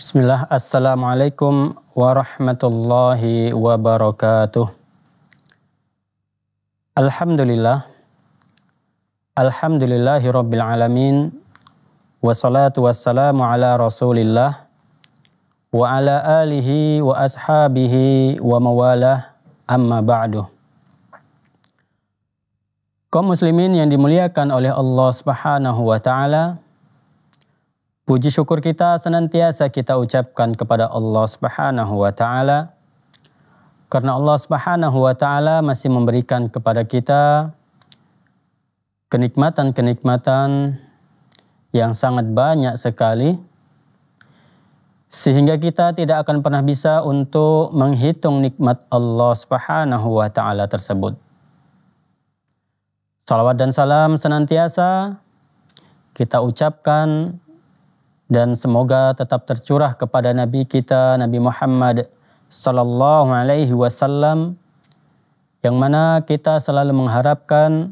Bismillah, assalamualaikum warahmatullahi wabarakatuh. Alhamdulillah, alhamdulillahi rabbil alamin, wassalatu wassalamu ala rasulillah, wa ala alihi wa ashabihi wa mawalah, amma ba'du. Kaum muslimin yang dimuliakan oleh Allah subhanahu wa ta'ala, puji syukur kita senantiasa kita ucapkan kepada Allah subhanahu wa ta'ala, karena Allah subhanahu wa ta'ala masih memberikan kepada kita kenikmatan-kenikmatan yang sangat banyak sekali, sehingga kita tidak akan pernah bisa untuk menghitung nikmat Allah subhanahu wa ta'ala tersebut. Salawat dan salam senantiasa kita ucapkan dan semoga tetap tercurah kepada Nabi kita, Nabi Muhammad sallallahu alaihi wasallam, yang mana kita selalu mengharapkan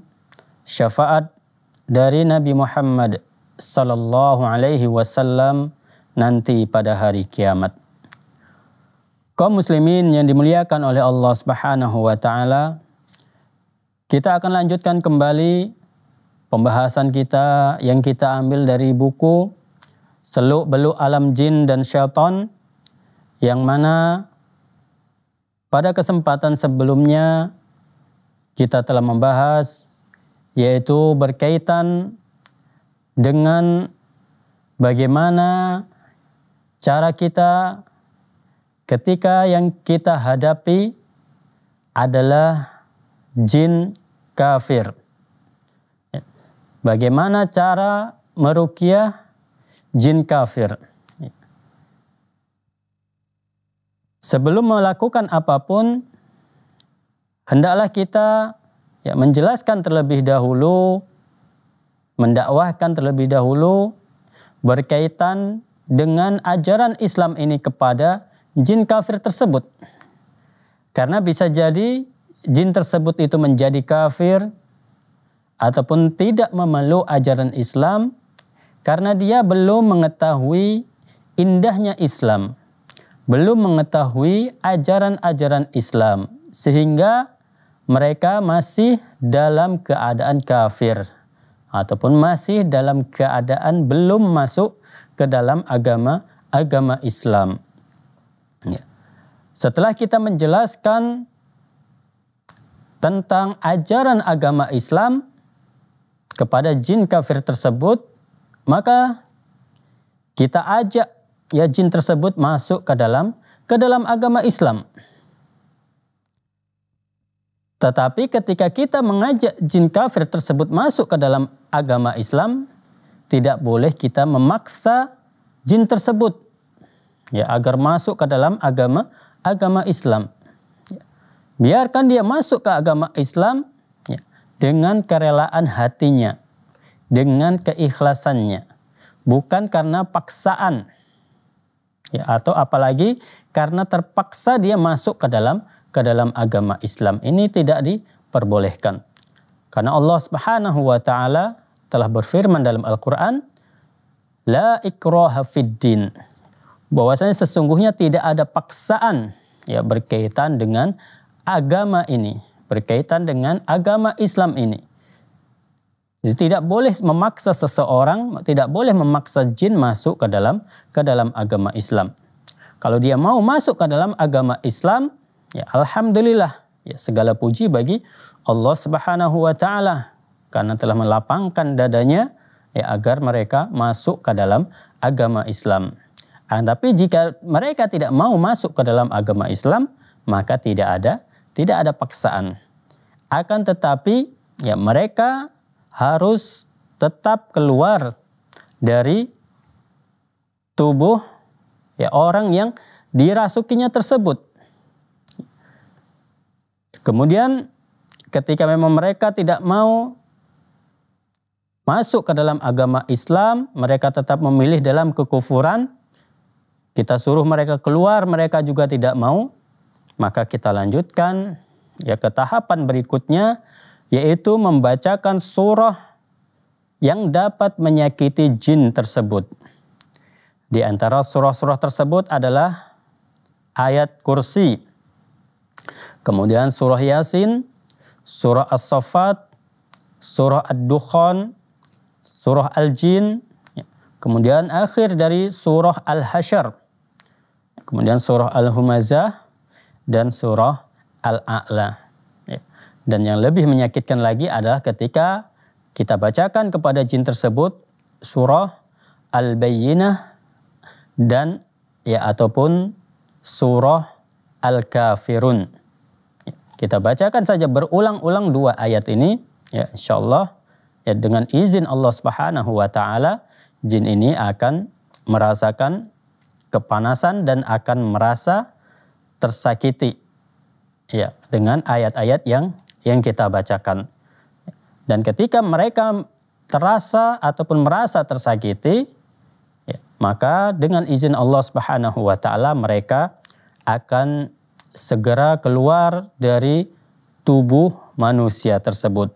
syafaat dari Nabi Muhammad sallallahu alaihi wasallam nanti pada hari kiamat. Kaum muslimin yang dimuliakan oleh Allah subhanahu wa ta'ala, kita akan lanjutkan kembali pembahasan kita yang kita ambil dari buku Seluk-beluk Alam Jin dan Syaitan, yang mana pada kesempatan sebelumnya kita telah membahas, yaitu berkaitan dengan bagaimana cara kita ketika yang kita hadapi adalah jin kafir. Bagaimana cara meruqyah jin kafir. Sebelum melakukan apapun, hendaklah kita menjelaskan terlebih dahulu, mendakwahkan terlebih dahulu berkaitan dengan ajaran Islam ini kepada jin kafir tersebut. Karena bisa jadi jin tersebut itu menjadi kafir ataupun tidak memeluk ajaran Islam, karena dia belum mengetahui indahnya Islam, belum mengetahui ajaran-ajaran Islam, sehingga mereka masih dalam keadaan kafir ataupun masih dalam keadaan belum masuk ke dalam agama Islam. Setelah kita menjelaskan tentang ajaran agama Islam kepada jin kafir tersebut, maka kita ajak jin tersebut masuk ke dalam agama Islam. Tetapi ketika kita mengajak jin kafir tersebut masuk ke dalam agama Islam, tidak boleh kita memaksa jin tersebut agar masuk ke dalam agama Islam. Biarkan dia masuk ke agama Islam dengan kerelaan hatinya, dengan keikhlasannya, bukan karena paksaan, atau apalagi karena terpaksa dia masuk ke dalam agama Islam. Ini tidak diperbolehkan, karena Allah subhanahu wa ta'ala telah berfirman dalam Al-Quran, la ikraha fiddin, bahwasanya sesungguhnya tidak ada paksaan berkaitan dengan agama ini, berkaitan dengan agama Islam ini. Jadi tidak boleh memaksa seseorang, tidak boleh memaksa jin masuk ke dalam agama Islam. Kalau dia mau masuk ke dalam agama Islam, alhamdulillah, segala puji bagi Allah subhanahu wa ta'ala, karena telah melapangkan dadanya agar mereka masuk ke dalam agama Islam. Tapi jika mereka tidak mau masuk ke dalam agama Islam, maka tidak ada paksaan. Akan tetapi mereka harus tetap keluar dari tubuh orang yang dirasukinya tersebut. Kemudian ketika memang mereka tidak mau masuk ke dalam agama Islam, mereka tetap memilih dalam kekufuran, kita suruh mereka keluar, mereka juga tidak mau, maka kita lanjutkan ke tahapan berikutnya, yaitu membacakan surah yang dapat menyakiti jin tersebut. Di antara surah-surah tersebut adalah ayat kursi, kemudian surah Yasin, surah As-Saffat, surah Ad-Dukhan, surah Al-Jin, kemudian akhir dari surah Al-Hasyr, kemudian surah Al-Humazah, dan surah Al-A'la. Dan yang lebih menyakitkan lagi adalah ketika kita bacakan kepada jin tersebut surah Al-Bayyinah dan ataupun surah Al-Kafirun. Kita bacakan saja berulang-ulang dua ayat ini, insyaallah dengan izin Allah Subhanahu wa taala jin ini akan merasakan kepanasan dan akan merasa tersakiti dengan ayat-ayat yang kita bacakan. Dan ketika mereka terasa ataupun merasa tersakiti, maka dengan izin Allah Subhanahu wa taala mereka akan segera keluar dari tubuh manusia tersebut.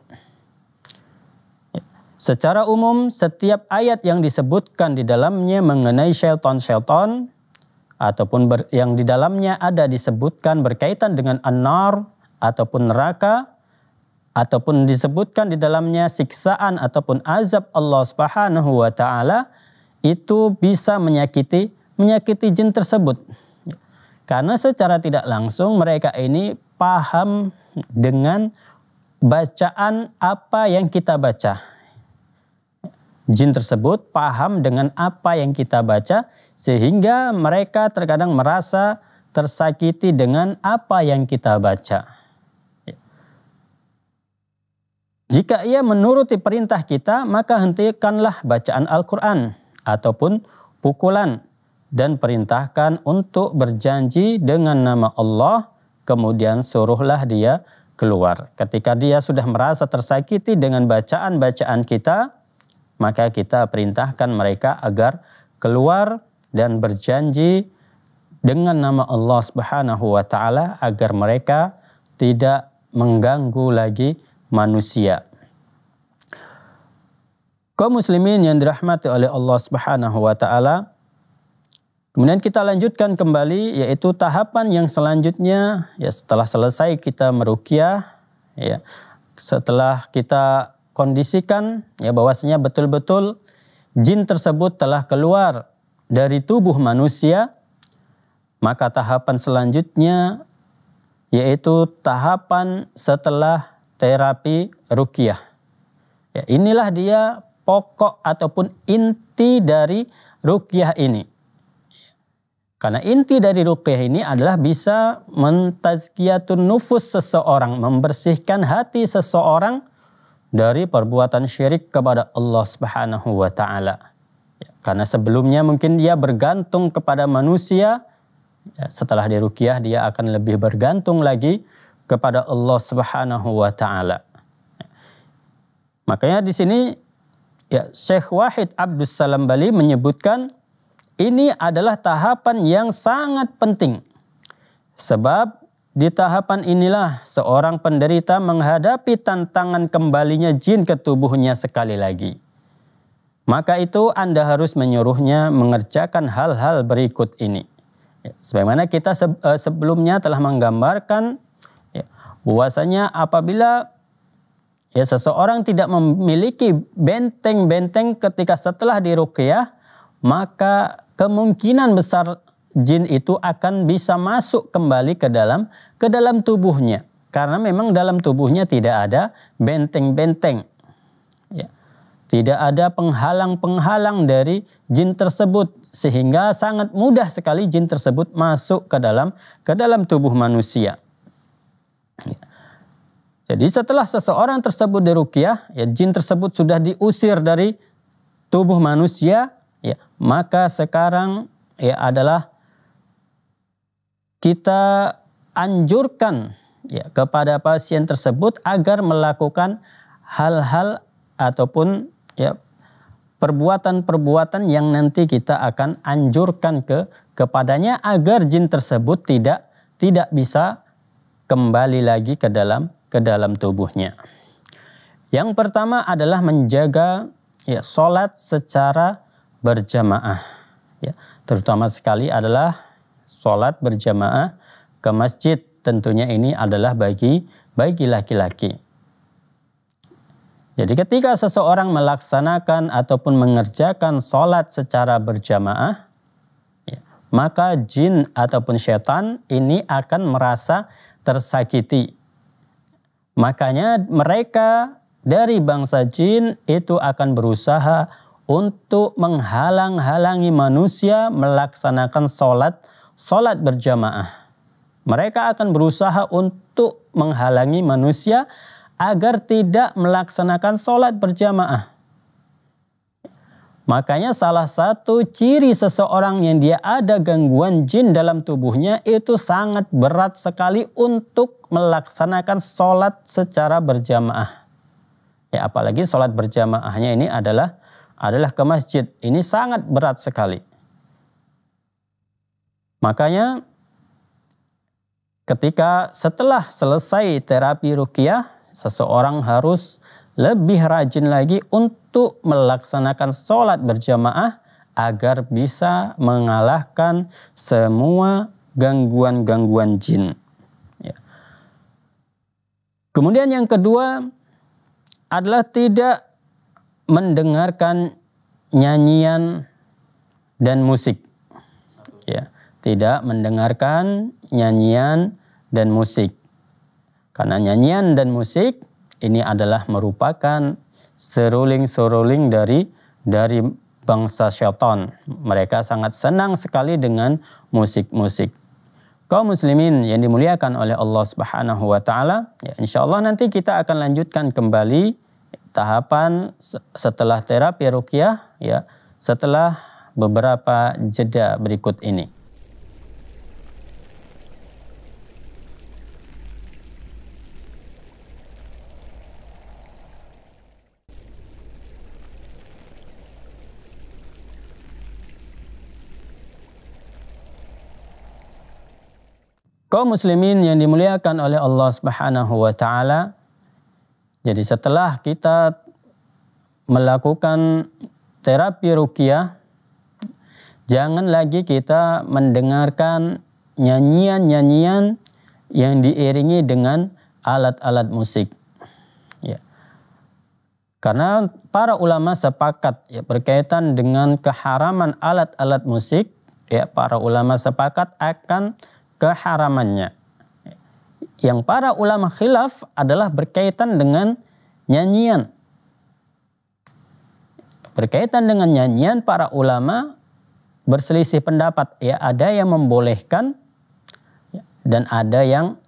Secara umum, setiap ayat yang disebutkan di dalamnya mengenai syaitan-syaitan ataupun yang di dalamnya ada disebutkan berkaitan dengan an-nar ataupun neraka, ataupun disebutkan di dalamnya siksaan ataupun azab Allah Subhanahu wa taala, itu bisa menyakiti jin tersebut. Karena secara tidak langsung mereka ini paham dengan bacaan apa yang kita baca. Jin tersebut paham dengan apa yang kita baca sehingga mereka terkadang merasa tersakiti dengan apa yang kita baca. Jika ia menuruti perintah kita, maka hentikanlah bacaan Al-Quran ataupun pukulan dan perintahkan untuk berjanji dengan nama Allah, kemudian suruhlah dia keluar. Ketika dia sudah merasa tersakiti dengan bacaan-bacaan kita, maka kita perintahkan mereka agar keluar dan berjanji dengan nama Allah Subhanahu wa taala agar mereka tidak mengganggu lagi manusia. Kaum muslimin yang dirahmati oleh Allah Subhanahu wa taala. Kemudian kita lanjutkan kembali yaitu tahapan yang selanjutnya, setelah selesai kita meruqyah, setelah kita kondisikan bahwasanya betul-betul jin tersebut telah keluar dari tubuh manusia, maka tahapan selanjutnya yaitu tahapan setelah terapi ruqyah. Inilah dia pokok ataupun inti dari ruqyah ini. Karena inti dari ruqyah ini adalah bisa mentazkiyatun nufus seseorang, membersihkan hati seseorang dari perbuatan syirik kepada Allah Subhanahu wa taala. Karena sebelumnya mungkin dia bergantung kepada manusia, setelah diruqyah dia akan lebih bergantung lagi kepada Allah Subhanahu wa taala. Makanya di sini Syekh Wahid Abdus Salam Bali menyebutkan ini adalah tahapan yang sangat penting. Sebab di tahapan inilah seorang penderita menghadapi tantangan kembalinya jin ke tubuhnya sekali lagi. Maka itu Anda harus menyuruhnya mengerjakan hal-hal berikut ini. Sebagaimana kita sebelumnya telah menggambarkan bahwasanya apabila seseorang tidak memiliki benteng-benteng ketika setelah diruqyah, maka kemungkinan besar jin itu akan bisa masuk kembali ke dalam tubuhnya, karena memang dalam tubuhnya tidak ada benteng-benteng, tidak ada penghalang-penghalang dari jin tersebut, sehingga sangat mudah sekali jin tersebut masuk ke dalam tubuh manusia. Jadi setelah seseorang tersebut diruqyah, jin tersebut sudah diusir dari tubuh manusia, maka sekarang adalah kita anjurkan kepada pasien tersebut agar melakukan hal-hal ataupun perbuatan-perbuatan yang nanti kita akan anjurkan kepadanya agar jin tersebut tidak bisa kembali lagi ke dalam tubuhnya. Yang pertama adalah menjaga salat secara berjamaah. ya, terutama sekali adalah sholat berjamaah ke masjid. Tentunya ini adalah bagi laki-laki. Jadi ketika seseorang melaksanakan ataupun mengerjakan sholat secara berjamaah, ya, maka jin ataupun setan ini akan merasa tersakiti. Makanya mereka dari bangsa jin itu akan berusaha untuk menghalang-halangi manusia melaksanakan sholat berjamaah. Mereka akan berusaha untuk menghalangi manusia agar tidak melaksanakan sholat berjamaah. Makanya salah satu ciri seseorang yang dia ada gangguan jin dalam tubuhnya itu sangat berat sekali untuk melaksanakan sholat secara berjamaah. Ya, apalagi sholat berjamaahnya ini adalah ke masjid. Ini sangat berat sekali. Makanya ketika setelah selesai terapi ruqyah, seseorang harus lebih rajin lagi untuk melaksanakan sholat berjamaah agar bisa mengalahkan semua gangguan-gangguan jin. Ya. Kemudian yang kedua adalah tidak mendengarkan nyanyian dan musik. Ya. Tidak mendengarkan nyanyian dan musik. Karena nyanyian dan musik ini adalah merupakan seruling-seruling dari bangsa syaitan. Mereka sangat senang sekali dengan musik-musik. Kaum muslimin yang dimuliakan oleh Allah Subhanahu wa taala, ya, insyaallah nanti kita akan lanjutkan kembali tahapan setelah terapi ruqyah, ya, setelah beberapa jeda berikut ini. Kaum muslimin yang dimuliakan oleh Allah Subhanahu wa taala. Jadi setelah kita melakukan terapi ruqyah, jangan lagi kita mendengarkan nyanyian-nyanyian yang diiringi dengan alat-alat musik. Ya. Karena para ulama sepakat, ya, berkaitan dengan keharaman alat-alat musik, ya, para ulama sepakat akan keharamannya. Yang para ulama khilaf adalah berkaitan dengan nyanyian. Berkaitan dengan nyanyian, para ulama berselisih pendapat. Ya, ada yang membolehkan dan ada yang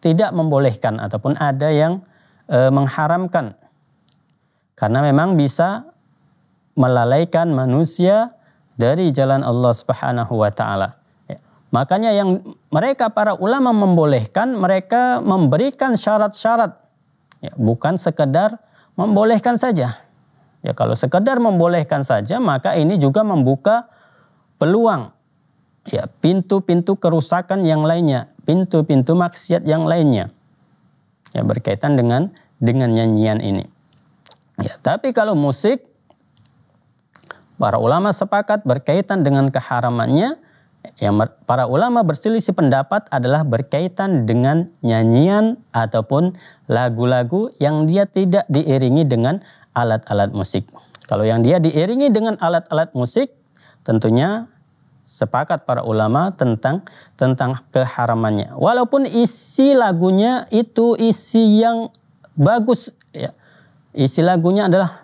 tidak membolehkan ataupun ada yang mengharamkan. Karena memang bisa melalaikan manusia dari jalan Allah Subhanahu wa taala. Makanya yang mereka para ulama membolehkan, mereka memberikan syarat-syarat. Ya, bukan sekedar membolehkan saja. Ya, kalau sekedar membolehkan saja, maka ini juga membuka peluang. Ya, pintu-pintu kerusakan yang lainnya, pintu-pintu maksiat yang lainnya. Ya, berkaitan dengan nyanyian ini. Ya, tapi kalau musik, para ulama sepakat berkaitan dengan keharamannya. Yang para ulama berselisih pendapat adalah berkaitan dengan nyanyian ataupun lagu-lagu yang dia tidak diiringi dengan alat-alat musik. Kalau yang dia diiringi dengan alat-alat musik, tentunya sepakat para ulama tentang keharamannya. Walaupun isi lagunya itu isi yang bagus, ya. Isi lagunya adalah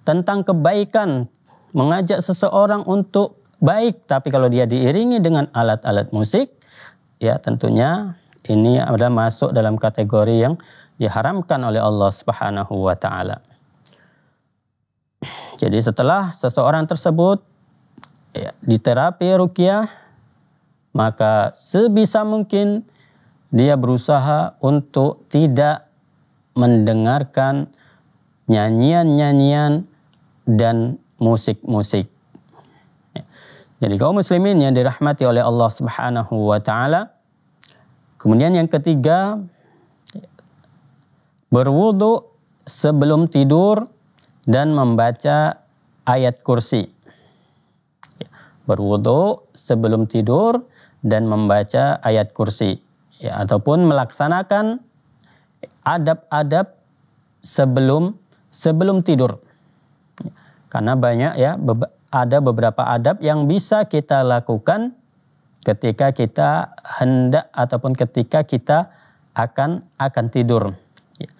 tentang kebaikan, mengajak seseorang untuk baik, tapi kalau dia diiringi dengan alat-alat musik, ya tentunya ini adalah masuk dalam kategori yang diharamkan oleh Allah Subhanahu wa taala. Jadi setelah seseorang tersebut, ya, diterapi ruqyah, maka sebisa mungkin dia berusaha untuk tidak mendengarkan nyanyian-nyanyian dan musik-musik. Jadi kaum muslimin yang dirahmati oleh Allah Subhanahu wa taala. Kemudian yang ketiga, berwudu sebelum tidur dan membaca ayat kursi. berwudu, sebelum tidur, dan membaca ayat kursi. Ya, ataupun melaksanakan adab-adab sebelum tidur. Karena banyak ya, ada beberapa adab yang bisa kita lakukan ketika kita hendak ataupun ketika kita akan tidur. Ya.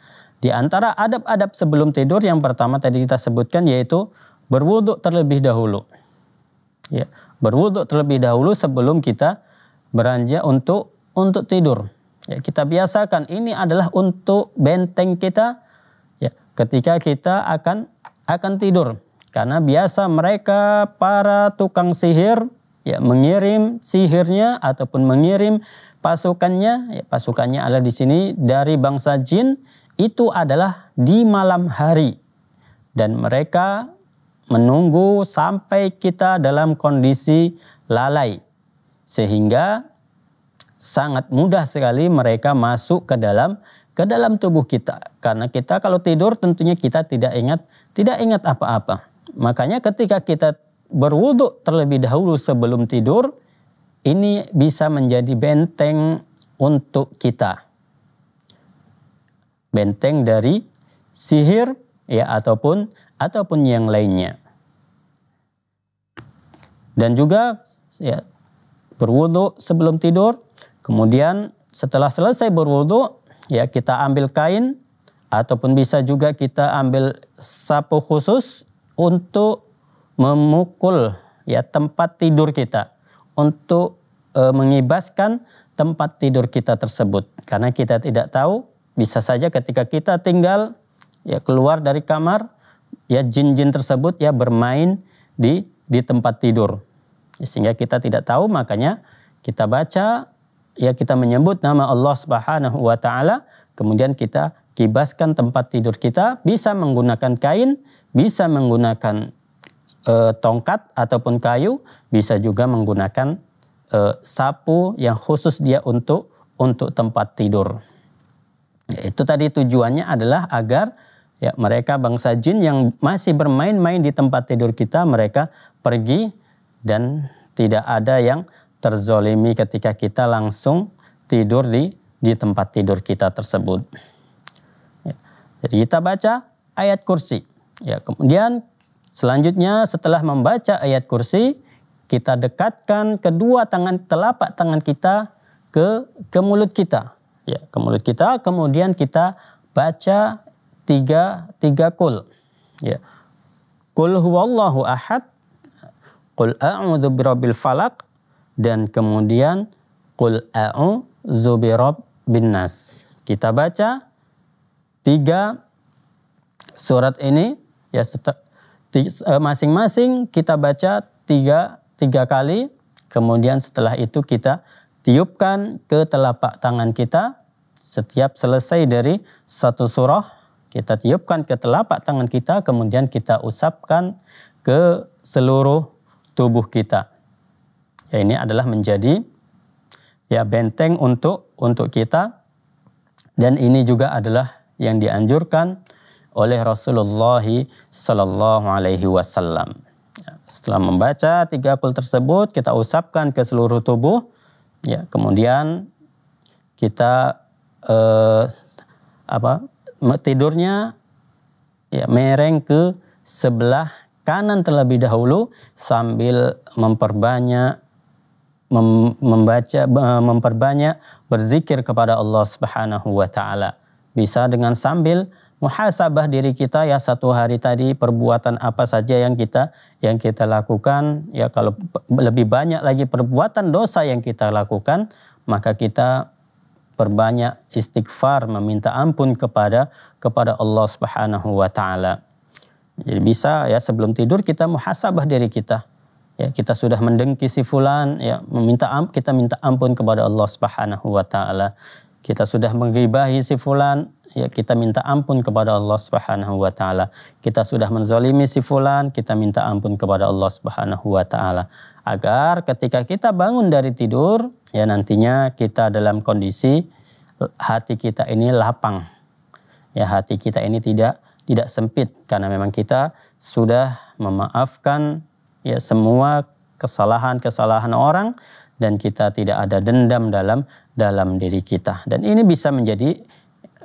Di antara adab-adab sebelum tidur yang pertama tadi kita sebutkan yaitu berwudhu terlebih dahulu. Ya, berwudhu terlebih dahulu sebelum kita beranjak untuk tidur. Ya, kita biasakan ini adalah untuk benteng kita ya, ketika kita akan tidur. Karena biasa mereka para tukang sihir ya mengirim sihirnya ataupun mengirim pasukannya. Ya, pasukannya ada di sini dari bangsa jin itu adalah di malam hari dan mereka menunggu sampai kita dalam kondisi lalai sehingga sangat mudah sekali mereka masuk ke dalam tubuh kita karena kita kalau tidur tentunya kita tidak ingat apa-apa. Makanya ketika kita berwudhu terlebih dahulu sebelum tidur ini bisa menjadi benteng untuk kita, benteng dari sihir ya ataupun yang lainnya. Dan juga ya, berwudhu sebelum tidur, kemudian setelah selesai berwudhu ya kita ambil kain ataupun bisa juga kita ambil sapu khusus untuk memukul ya tempat tidur kita, untuk mengibaskan tempat tidur kita tersebut karena kita tidak tahu, bisa saja ketika kita tinggal ya keluar dari kamar ya jin-jin tersebut ya bermain di tempat tidur sehingga kita tidak tahu. Makanya kita baca ya, kita menyebut nama Allah Subhanahu wa taala, kemudian kita kibaskan tempat tidur kita, bisa menggunakan kain, bisa menggunakan tongkat ataupun kayu, bisa juga menggunakan sapu yang khusus dia untuk tempat tidur. Itu tadi tujuannya adalah agar ya mereka bangsa jin yang masih bermain-main di tempat tidur kita, mereka pergi dan tidak ada yang terzolimi ketika kita langsung tidur di tempat tidur kita tersebut. Ya. Jadi kita baca ayat kursi. Ya, kemudian selanjutnya setelah membaca ayat kursi, kita dekatkan kedua tangan, telapak tangan kita ke mulut kita. Ya, ke mulut kita, kemudian kita baca tiga kul. Ya. Kul huwallahu ahad, Qul a'udzu birabbil falaq, dan kemudian Qul a'udzu birabbin nas. Kita baca tiga surat ini ya masing-masing kita baca tiga kali, kemudian setelah itu kita tiupkan ke telapak tangan kita. Setiap selesai dari satu surah kita tiupkan ke telapak tangan kita, kemudian kita usapkan ke seluruh tubuh kita. Ya, ini adalah menjadi ya benteng untuk kita, dan ini juga adalah yang dianjurkan oleh Rasulullah Sallallahu Alaihi Wasallam. Ya, setelah membaca tiga kul tersebut kita usapkan ke seluruh tubuh. Ya, kemudian kita tidurnya ya mereng ke sebelah kanan terlebih dahulu sambil memperbanyak berzikir kepada Allah Subhanahu wa taala. Bisa dengan sambil muhasabah diri kita ya, satu hari tadi perbuatan apa saja yang kita lakukan ya. Kalau lebih banyak lagi perbuatan dosa yang kita lakukan, maka kita perbanyak istighfar, meminta ampun kepada Allah Subhanahu wa taala. Jadi bisa ya sebelum tidur kita muhasabah diri kita. Ya, kita sudah mendengki si fulan, ya kita minta ampun kepada Allah Subhanahu wa taala. Kita sudah menggibahi si fulan, ya kita minta ampun kepada Allah Subhanahu wa taala. Kita sudah menzalimi si fulan, kita minta ampun kepada Allah Subhanahu wa taala. Agar ketika kita bangun dari tidur, ya nantinya kita dalam kondisi hati kita ini lapang. Ya, hati kita ini tidak sempit karena memang kita sudah memaafkan ya semua kesalahan-kesalahan orang, dan kita tidak ada dendam dalam diri kita. Dan ini bisa menjadi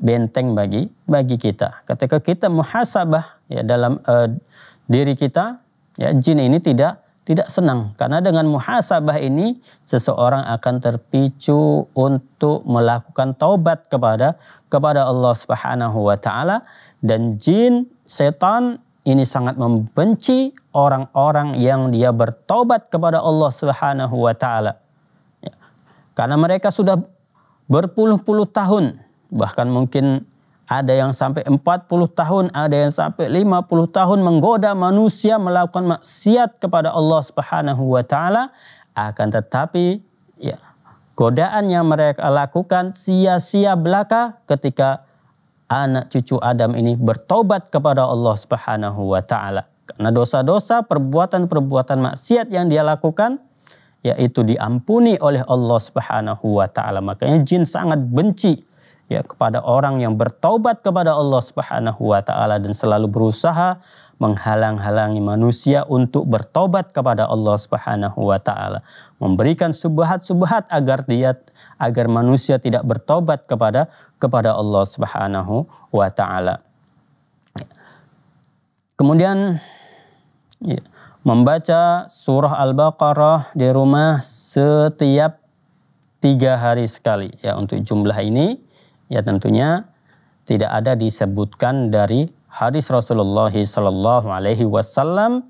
benteng bagi kita. Ketika kita muhasabah ya dalam diri kita, ya jin ini tidak senang, karena dengan muhasabah ini seseorang akan terpicu untuk melakukan taubat kepada Allah Subhanahu wa taala. Dan jin setan ini sangat membenci orang-orang yang dia bertaubat kepada Allah Subhanahu wa taala. Ya. Karena mereka sudah berpuluh-puluh tahun, bahkan mungkin ada yang sampai 40 tahun, ada yang sampai 50 tahun menggoda manusia melakukan maksiat kepada Allah Subhanahu wa taala, akan tetapi ya godaan yang mereka lakukan sia-sia belaka ketika anak cucu Adam ini bertobat kepada Allah Subhanahu wa taala. Karena dosa-dosa, perbuatan-perbuatan maksiat yang dia lakukan yaitu diampuni oleh Allah Subhanahu wa taala. Makanya jin sangat benci ya kepada orang yang bertaubat kepada Allah Subhanahu wa taala dan selalu berusaha menghalang-halangi manusia untuk bertaubat kepada Allah Subhanahu wa taala, memberikan subhat-subhat agar manusia tidak bertaubat kepada Allah Subhanahu wa taala. Kemudian ya, membaca surah Al-Baqarah di rumah setiap 3 hari sekali ya. Untuk jumlah ini ya tentunya tidak ada disebutkan dari hadis Rasulullah Sallallahu Alaihi Wasallam,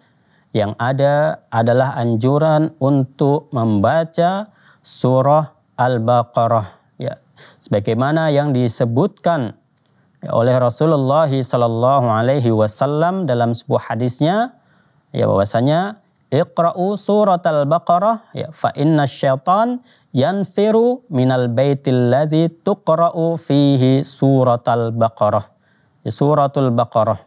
yang ada adalah anjuran untuk membaca surah Al-Baqarah ya, sebagaimana yang disebutkan oleh Rasulullah Sallallahu Alaihi Wasallam dalam sebuah hadisnya ya, bahwasanya Iqra'u surat Al-Baqarah ya fa inna syaitan yanfiru minal baitil ladzi tuqra'u fihi surat Al-Baqarah. Ya, suratul Baqarah.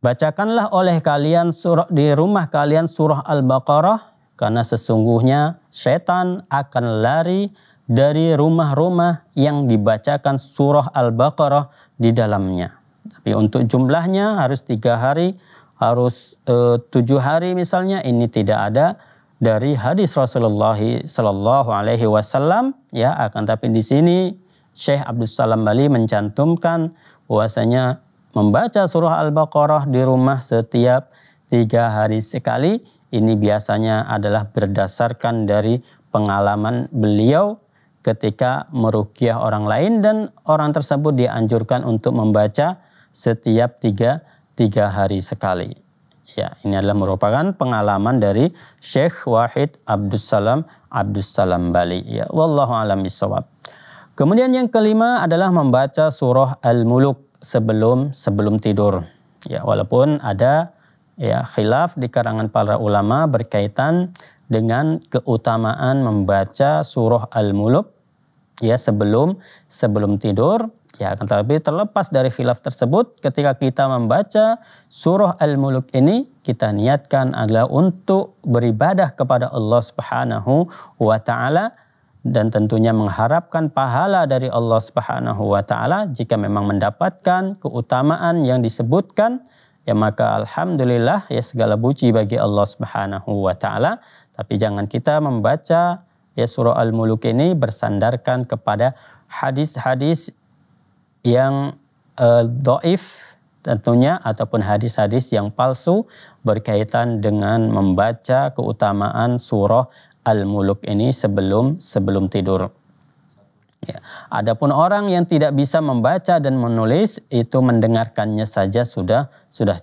Bacakanlah oleh kalian di rumah kalian surah Al-Baqarah, karena sesungguhnya syaitan akan lari dari rumah-rumah yang dibacakan surah Al-Baqarah di dalamnya. Tapi untuk jumlahnya harus 3 hari, harus 7 hari misalnya, ini tidak ada dari hadis Rasulullah Sallallahu Alaihi Wasallam ya. Akan tapi di sini Syekh Abdus Salam Bali mencantumkan bahwasanya membaca surah Al-Baqarah di rumah setiap 3 hari sekali ini biasanya adalah berdasarkan dari pengalaman beliau ketika meruqyah orang lain, dan orang tersebut dianjurkan untuk membaca setiap 3 hari sekali. Ya, ini adalah merupakan pengalaman dari Syekh Wahid Abdus Salam Bali. Ya, wallahu a'lam bishawab. Kemudian yang kelima adalah membaca surah Al-Muluk sebelum tidur. Ya, walaupun ada ya khilaf di karangan para ulama berkaitan dengan keutamaan membaca surah Al-Muluk ya sebelum tidur. Ya, tetapi terlepas dari khilaf tersebut, ketika kita membaca surah Al-Muluk ini, kita niatkan adalah untuk beribadah kepada Allah Subhanahu wa taala, dan tentunya mengharapkan pahala dari Allah Subhanahu wa taala. Jika memang mendapatkan keutamaan yang disebutkan, ya maka alhamdulillah ya, segala puji bagi Allah Subhanahu wa taala. Tapi jangan kita membaca ya surah Al-Muluk ini bersandarkan kepada hadis-hadis yang dhaif tentunya, ataupun hadis-hadis yang palsu berkaitan dengan membaca keutamaan surah Al-Muluk ini sebelum tidur. Ya. Adapun orang yang tidak bisa membaca dan menulis, itu mendengarkannya saja sudah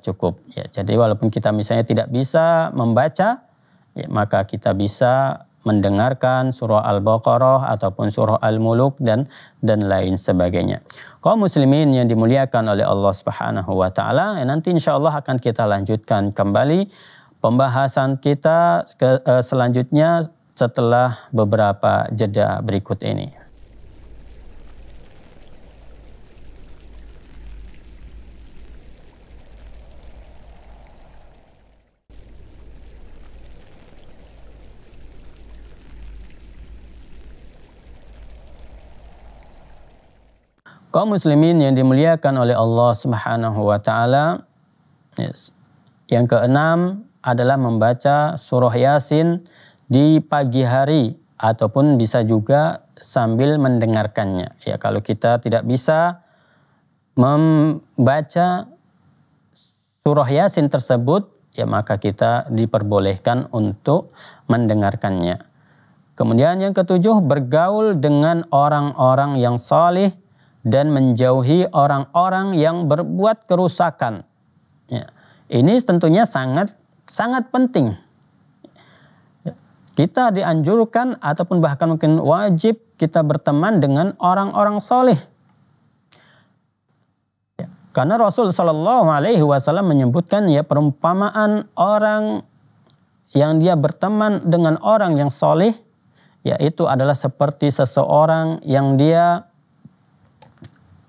cukup. Ya, jadi walaupun kita misalnya tidak bisa membaca, ya, maka kita bisa mendengarkan surah Al-Baqarah ataupun surah Al-Muluk dan lain sebagainya. Kaum muslimin yang dimuliakan oleh Allah Subhanahu wa taala, nanti insyaallah akan kita lanjutkan kembali pembahasan kita selanjutnya setelah beberapa jeda berikut ini. Kaum muslimin yang dimuliakan oleh Allah Subhanahu wa taala, yes. Yang keenam adalah membaca surah Yasin di pagi hari ataupun bisa juga sambil mendengarkannya. Ya, kalau kita tidak bisa membaca surah Yasin tersebut, ya maka kita diperbolehkan untuk mendengarkannya. Kemudian yang ketujuh, bergaul dengan orang-orang yang saleh dan menjauhi orang-orang yang berbuat kerusakan. Ya. Ini tentunya sangat penting. Kita dianjurkan ataupun bahkan mungkin wajib kita berteman dengan orang-orang soleh. Karena Rasul Shallallahu Alaihi Wasallam menyebutkan ya perumpamaan orang yang dia berteman dengan orang yang soleh, yaitu adalah seperti seseorang yang dia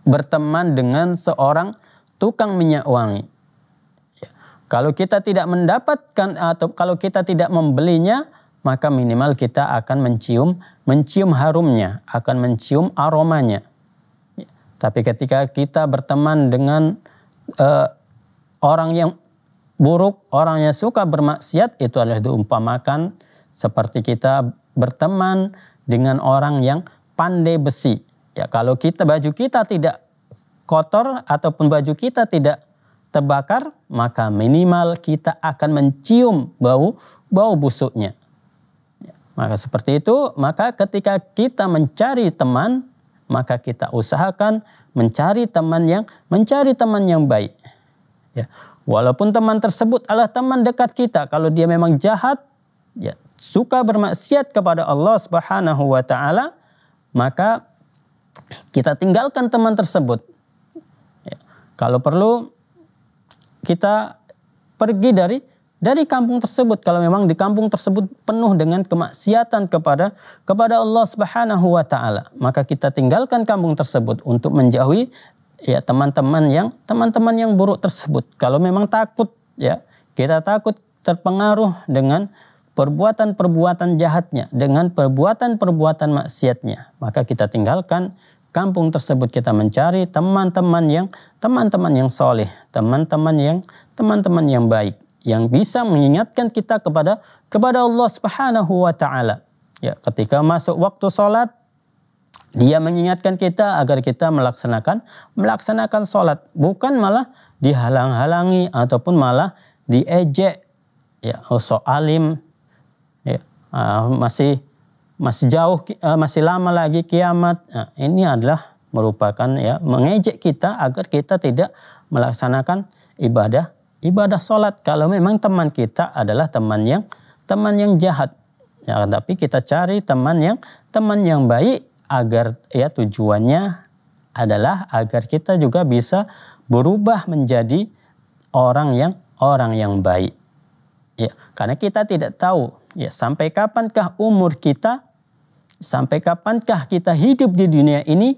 berteman dengan seorang tukang minyak wangi. Kalau kita tidak mendapatkan atau kalau kita tidak membelinya, maka minimal kita akan mencium harumnya, akan mencium aromanya. Tapi ketika kita berteman dengan orang yang buruk, orang yang suka bermaksiat, itu adalah diumpamakan seperti kita berteman dengan orang yang pandai besi. Ya, kalau baju kita tidak kotor ataupun baju kita tidak terbakar, maka minimal kita akan mencium bau busuknya. Ya, maka seperti itu, maka ketika kita mencari teman, maka kita usahakan mencari teman yang baik. Ya, walaupun teman tersebut adalah teman dekat kita, kalau dia memang jahat, ya, suka bermaksiat kepada Allah Subhanahu wa Ta'ala, maka kita tinggalkan teman tersebut. Ya, kalau perlu kita pergi dari kampung tersebut kalau memang di kampung tersebut penuh dengan kemaksiatan kepada Allah Subhanahu wa Ta'ala, maka kita tinggalkan kampung tersebut untuk menjauhi ya teman-teman yang buruk tersebut. Kalau memang takut ya, kita takut terpengaruh dengan perbuatan-perbuatan jahatnya, dengan perbuatan-perbuatan maksiatnya, maka kita tinggalkan kampung tersebut, kita mencari teman-teman yang soleh, teman-teman yang baik, yang bisa mengingatkan kita kepada Allah Subhanahu wa Ta'ala. Ya, ketika masuk waktu sholat, dia mengingatkan kita agar kita melaksanakan sholat, bukan malah dihalang-halangi ataupun malah diejek. Ya, so alim, ya, masih jauh, masih lama lagi kiamat. Nah, ini adalah merupakan ya mengejek kita agar kita tidak melaksanakan ibadah sholat. Kalau memang teman kita adalah teman yang jahat, ya, tapi kita cari teman yang baik agar ya tujuannya adalah agar kita juga bisa berubah menjadi orang yang baik. Ya, karena kita tidak tahu ya sampai kapankah umur kita, sampai kapankah kita hidup di dunia ini,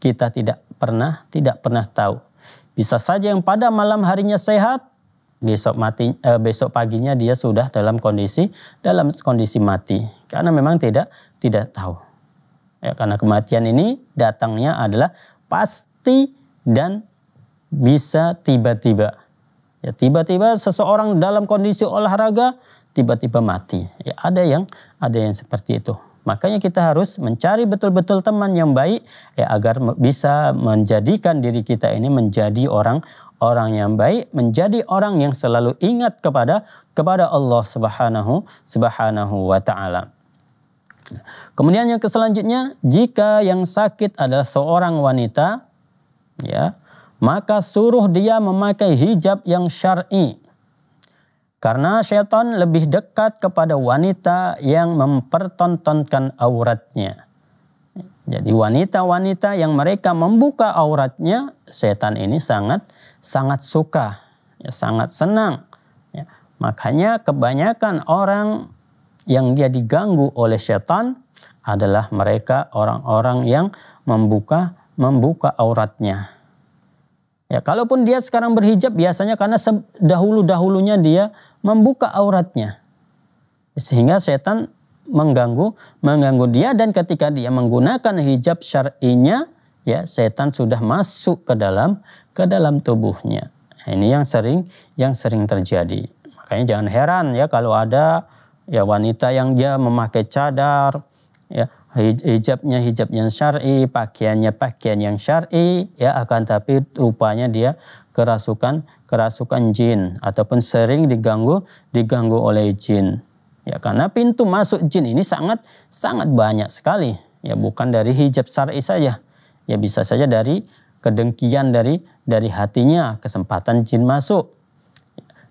kita tidak pernah tahu. Bisa saja yang pada malam harinya sehat, besok paginya dia sudah dalam kondisi mati. Karena memang tidak tahu. Ya, karena kematian ini datangnya adalah pasti dan bisa tiba-tiba. Ya, tiba-tiba seseorang dalam kondisi olahraga tiba-tiba mati. Ya, ada yang seperti itu. Makanya kita harus mencari betul-betul teman yang baik ya, agar bisa menjadikan diri kita ini menjadi orang yang baik, menjadi orang yang selalu ingat kepada Allah Subhanahu wa Ta'ala. Kemudian yang selanjutnya, jika yang sakit adalah seorang wanita ya, maka suruh dia memakai hijab yang syar'i. Karena syaitan lebih dekat kepada wanita yang mempertontonkan auratnya. Jadi wanita-wanita yang mereka membuka auratnya, syaitan ini sangat suka, ya, sangat senang. Ya, makanya kebanyakan orang yang dia diganggu oleh syaitan adalah mereka orang-orang yang membuka auratnya. Ya, kalaupun dia sekarang berhijab biasanya karena dahulu-dahulunya dia membuka auratnya. Sehingga setan mengganggu dia, dan ketika dia menggunakan hijab syar'inya, ya setan sudah masuk ke dalam tubuhnya. Ini yang sering terjadi. Makanya jangan heran ya kalau ada ya wanita yang dia memakai cadar, ya hijab yang syar'i, pakaiannya pakaian yang syar'i, ya akan tapi rupanya dia kerasukan jin ataupun sering diganggu oleh jin. Ya karena pintu masuk jin ini sangat banyak sekali. Ya bukan dari hijab syar'i saja. Ya bisa saja dari kedengkian dari hatinya, kesempatan jin masuk.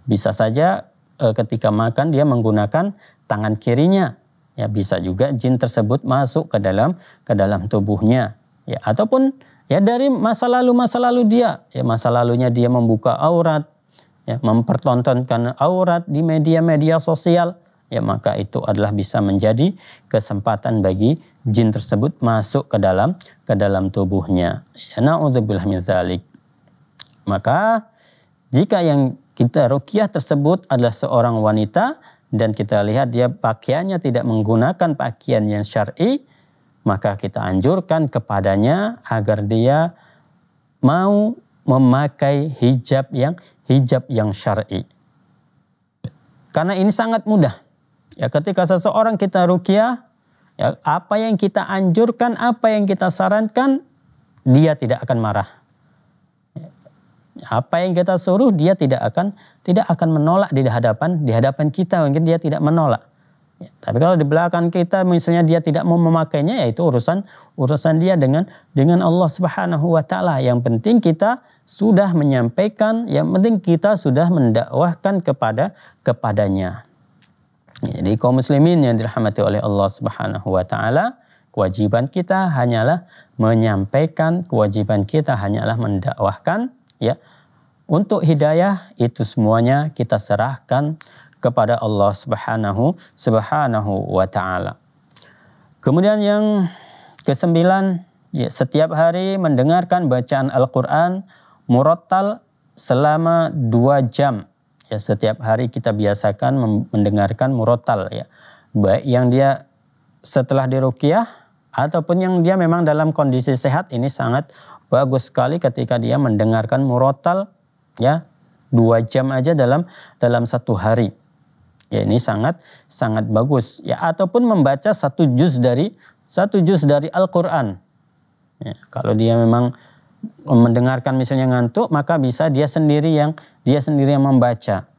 Bisa saja ketika makan dia menggunakan tangan kirinya. Ya bisa juga jin tersebut masuk ke dalam tubuhnya, ya ataupun ya dari masa lalu dia, ya masa lalunya dia membuka aurat, ya mempertontonkan aurat di media sosial, ya maka itu adalah bisa menjadi kesempatan bagi jin tersebut masuk ke dalam tubuhnya. Ya na'udzubillah min dzalik. Maka jika yang kita ruqyah tersebut adalah seorang wanita dan kita lihat dia pakaiannya tidak menggunakan pakaian yang syar'i, maka kita anjurkan kepadanya agar dia mau memakai hijab yang syar'i. Karena ini sangat mudah. Ya ketika seseorang kita ruqyah, ya apa yang kita anjurkan, apa yang kita sarankan, dia tidak akan marah. Apa yang kita suruh dia tidak akan menolak di hadapan kita, mungkin dia tidak menolak. Ya, tapi kalau di belakang kita misalnya dia tidak mau memakainya, yaitu urusan dia dengan Allah Subhanahu wa taala. Yang penting kita sudah menyampaikan, yang penting kita sudah mendakwahkan kepadanya. Ya, jadi kaum muslimin yang dirahmati oleh Allah Subhanahu wa taala, kewajiban kita hanyalah mendakwahkan. Ya, untuk hidayah itu semuanya kita serahkan kepada Allah Subhanahu wa taala. Kemudian yang ke-9, ya, setiap hari mendengarkan bacaan Al-Qur'an murattal selama 2 jam. Ya, setiap hari kita biasakan mendengarkan murattal, ya. Baik yang dia setelah diruqyah ataupun yang dia memang dalam kondisi sehat, ini sangat bagus sekali ketika dia mendengarkan murattal, ya 2 jam aja dalam 1 hari. Ya ini sangat bagus. Ya ataupun membaca 1 juz dari Al-Qur'an. Ya, kalau dia memang mendengarkan misalnya ngantuk, maka bisa dia sendiri yang membaca.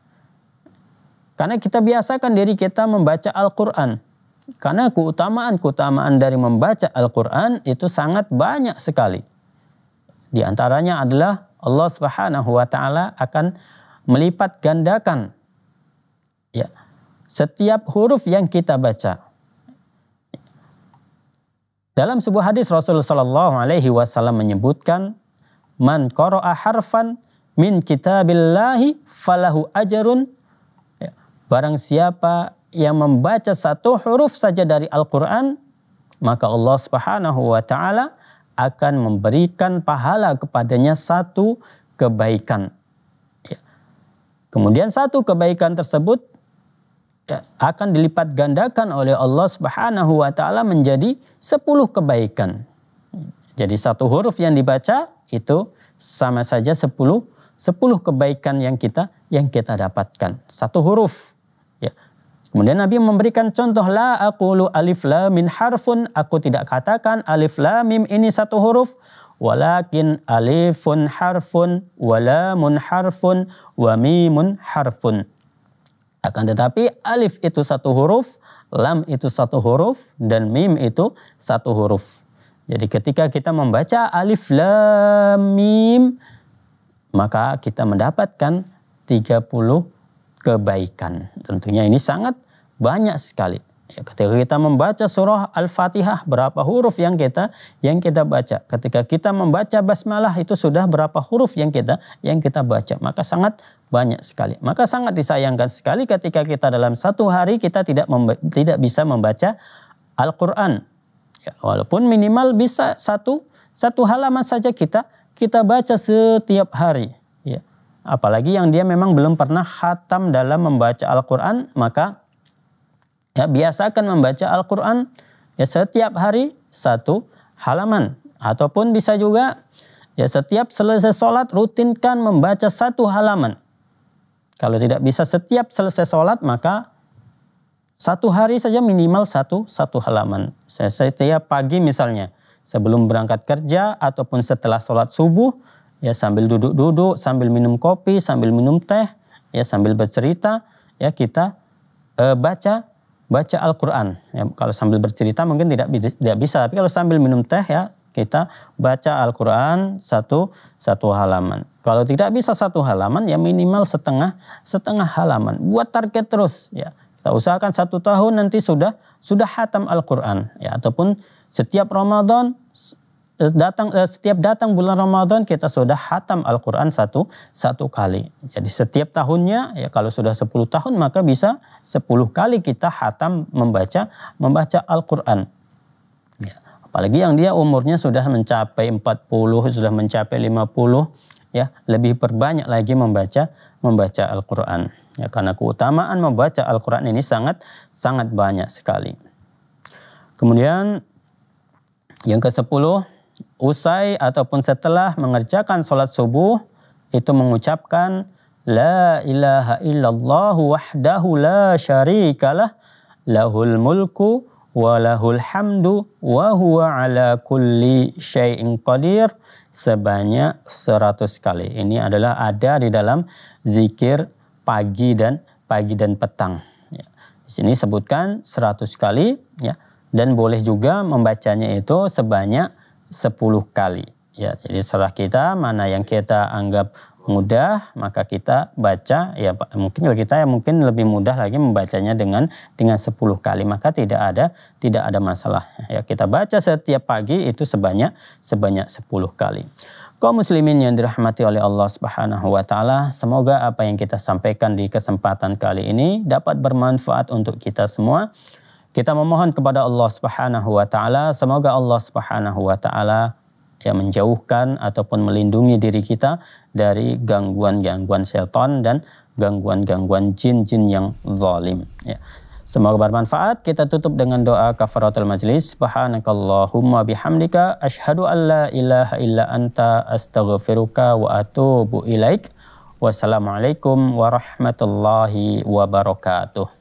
Karena kita biasakan diri kita membaca Al-Qur'an. Karena keutamaan dari membaca Al-Qur'an itu sangat banyak sekali. Di antaranya adalah Allah Subhanahu wa taala akan melipat gandakan, ya, setiap huruf yang kita baca. Dalam sebuah hadis Rasulullah Shallallahu alaihi wasallam menyebutkan, "Man qara'a harfan min kitabillahi falahu ajrun." Ya, barang siapa yang membaca 1 huruf saja dari Al-Qur'an, maka Allah Subhanahu wa taala akan memberikan pahala kepadanya 1 kebaikan. Ya. Kemudian 1 kebaikan tersebut, ya, akan dilipat gandakan oleh Allah Subhanahu wa taala menjadi 10 kebaikan. Jadi 1 huruf yang dibaca itu sama saja 10 kebaikan yang kita dapatkan. 1 huruf. Ya. Kemudian Nabi memberikan contoh, la aqulu alif lam min harfun, aku tidak katakan alif lam mim ini 1 huruf, walakin alifun harfun wa lamun harfun wa mimun harfun. Akan tetapi alif itu 1 huruf, lam itu 1 huruf, dan mim itu 1 huruf. Jadi ketika kita membaca alif lam mim, maka kita mendapatkan 30 kebaikan. Tentunya ini sangat banyak sekali. Ya, ketika kita membaca surah Al-Fatihah, berapa huruf yang kita baca? Ketika kita membaca basmalah, itu sudah berapa huruf yang kita baca? Maka sangat banyak sekali. Maka sangat disayangkan sekali ketika kita dalam 1 hari kita tidak bisa membaca Al-Qur'an. Ya, walaupun minimal bisa satu halaman saja kita baca setiap hari. Ya. Apalagi yang dia memang belum pernah khatam dalam membaca Al-Qur'an, maka ya biasakan membaca Al-Qur'an, ya setiap hari 1 halaman, ataupun bisa juga ya setiap selesai sholat rutinkan membaca 1 halaman. Kalau tidak bisa setiap selesai sholat, maka satu hari saja minimal satu halaman. Setiap pagi misalnya, sebelum berangkat kerja ataupun setelah sholat subuh, ya sambil duduk-duduk, sambil minum kopi, sambil minum teh, ya sambil bercerita, ya kita baca Al-Quran. Ya, kalau sambil bercerita mungkin tidak bisa, tapi kalau sambil minum teh ya kita baca Al-Quran satu halaman. Kalau tidak bisa satu halaman, ya minimal setengah halaman. Buat target terus, ya. Kita usahakan 1 tahun nanti sudah khatam Al-Quran, ya. Ataupun setiap Ramadan setiap datang bulan Ramadan kita sudah khatam Al-Quran satu kali. Jadi setiap tahunnya, ya kalau sudah 10 tahun maka bisa 10 kali kita khatam membaca Al-Quran. Ya. Apalagi yang dia umurnya sudah mencapai 40, sudah mencapai 50, ya lebih perbanyak lagi membaca Al-Quran. Ya, karena keutamaan membaca Al-Quran ini sangat banyak sekali. Kemudian yang ke-10, usai ataupun setelah mengerjakan sholat subuh itu mengucapkan La ilaha illallah wahdahu la syarikalah lahul mulku walahul hamdu wa huwa ala kulli syai'in qadir sebanyak 100 kali. Ini adalah ada di dalam zikir pagi dan petang. Ya. Di sini sebutkan 100 kali, ya, dan boleh juga membacanya itu sebanyak 10 kali. Ya, jadi serah kita mana yang kita anggap mudah maka kita baca, ya mungkin kita lebih mudah lagi membacanya dengan 10 kali, maka tidak ada masalah, ya kita baca setiap pagi itu sebanyak 10 kali. Kaum muslimin yang dirahmati oleh Allah Subhanahu wa taala, semoga apa yang kita sampaikan di kesempatan kali ini dapat bermanfaat untuk kita semua. Kita memohon kepada Allah Subhanahu wa taala, semoga Allah Subhanahu wa taala yang menjauhkan ataupun melindungi diri kita dari gangguan-gangguan setan dan gangguan-gangguan jin-jin yang zalim. Ya. Semoga bermanfaat. Kita tutup dengan doa kafaratul majlis. Subhanakallahumma bihamdika asyhadu an la ilaha illa anta astaghfiruka wa atubu ilaik. Wassalamualaikum warahmatullahi wabarakatuh.